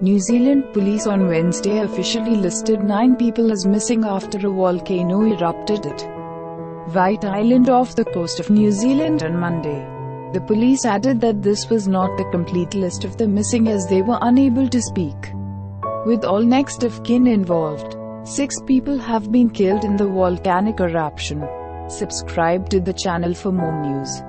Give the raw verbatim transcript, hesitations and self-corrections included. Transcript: New Zealand police on Wednesday officially listed nine people as missing after a volcano erupted at White Island off the coast of New Zealand on Monday. The police added that this was not the complete list of the missing as they were unable to speak with all next of kin involved. Six people have been killed in the volcanic eruption. Subscribe to the channel for more news.